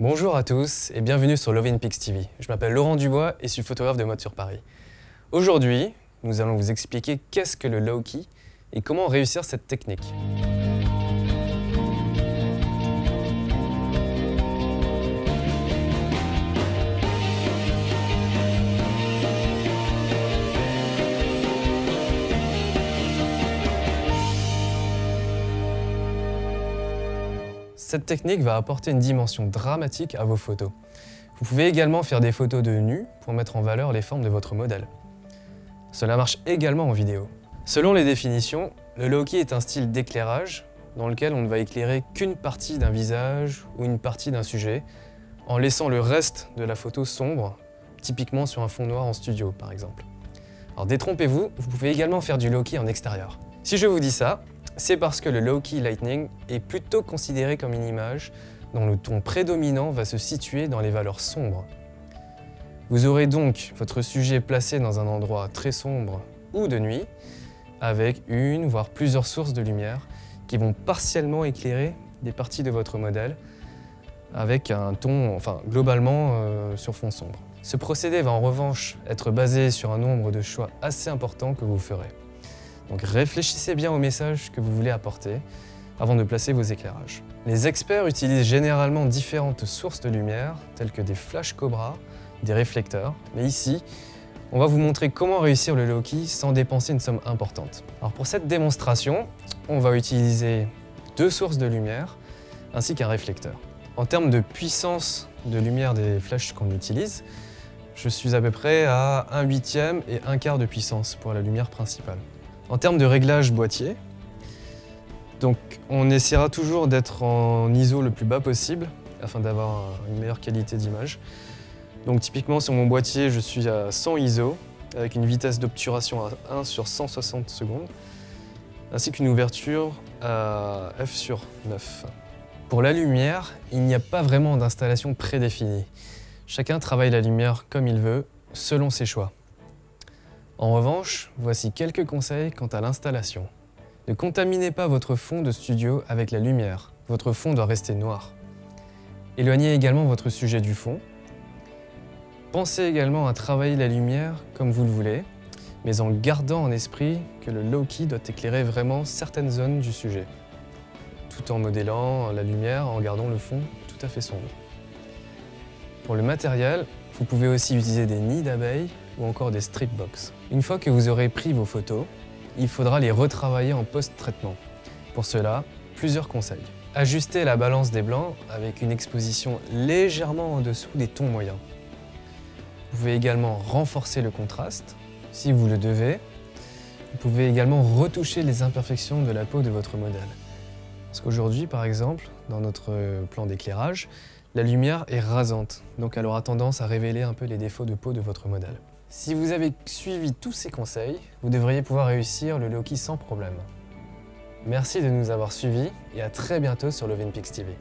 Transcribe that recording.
Bonjour à tous et bienvenue sur LovinpixTV. Je m'appelle Laurent Dubois et suis photographe de mode sur Paris. Aujourd'hui, nous allons vous expliquer qu'est-ce que le low-key et comment réussir cette technique. Cette technique va apporter une dimension dramatique à vos photos. Vous pouvez également faire des photos de nu pour mettre en valeur les formes de votre modèle. Cela marche également en vidéo. Selon les définitions, le low-key est un style d'éclairage dans lequel on ne va éclairer qu'une partie d'un visage ou une partie d'un sujet, en laissant le reste de la photo sombre, typiquement sur un fond noir en studio par exemple. Alors détrompez-vous, vous pouvez également faire du low-key en extérieur. Si je vous dis ça, c'est parce que le low-key lighting est plutôt considéré comme une image dont le ton prédominant va se situer dans les valeurs sombres. Vous aurez donc votre sujet placé dans un endroit très sombre ou de nuit, avec une voire plusieurs sources de lumière qui vont partiellement éclairer des parties de votre modèle avec un ton, globalement sur fond sombre. Ce procédé va en revanche être basé sur un nombre de choix assez important que vous ferez. Donc réfléchissez bien au message que vous voulez apporter avant de placer vos éclairages. Les experts utilisent généralement différentes sources de lumière, telles que des flashs Cobra, des réflecteurs, mais ici, on va vous montrer comment réussir le low-key sans dépenser une somme importante. Alors pour cette démonstration, on va utiliser deux sources de lumière ainsi qu'un réflecteur. En termes de puissance de lumière des flashs qu'on utilise, je suis à peu près à 1/8 et 1/4 de puissance pour la lumière principale. En termes de réglage boîtier, donc on essaiera toujours d'être en ISO le plus bas possible afin d'avoir une meilleure qualité d'image. Donc typiquement sur mon boîtier, je suis à 100 ISO avec une vitesse d'obturation à 1 sur 160 secondes ainsi qu'une ouverture à f sur 9. Pour la lumière, il n'y a pas vraiment d'installation prédéfinie. Chacun travaille la lumière comme il veut, selon ses choix. En revanche, voici quelques conseils quant à l'installation. Ne contaminez pas votre fond de studio avec la lumière. Votre fond doit rester noir. Éloignez également votre sujet du fond. Pensez également à travailler la lumière comme vous le voulez, mais en gardant en esprit que le low-key doit éclairer vraiment certaines zones du sujet, tout en modélant la lumière en gardant le fond tout à fait sombre. Pour le matériel, vous pouvez aussi utiliser des nids d'abeilles ou encore des strip box. Une fois que vous aurez pris vos photos, il faudra les retravailler en post-traitement. Pour cela, plusieurs conseils. Ajustez la balance des blancs avec une exposition légèrement en dessous des tons moyens. Vous pouvez également renforcer le contraste, si vous le devez. Vous pouvez également retoucher les imperfections de la peau de votre modèle. Parce qu'aujourd'hui, par exemple, dans notre plan d'éclairage, la lumière est rasante, donc elle aura tendance à révéler un peu les défauts de peau de votre modèle. Si vous avez suivi tous ces conseils, vous devriez pouvoir réussir le low-key sans problème. Merci de nous avoir suivis et à très bientôt sur LovinpixTV.